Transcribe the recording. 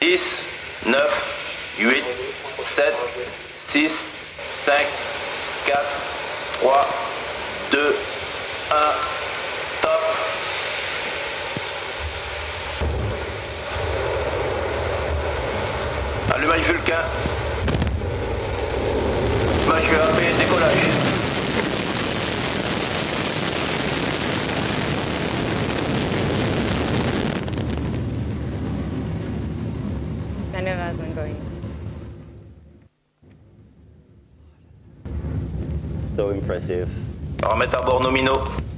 10, 9, 8, 7, 6, 5, 4, 3, 2, 1, top. Allumage Vulcain. Allumage UAP, décollage. Manœuvre ongoing. So impressive. Paramètres à bord nominaux.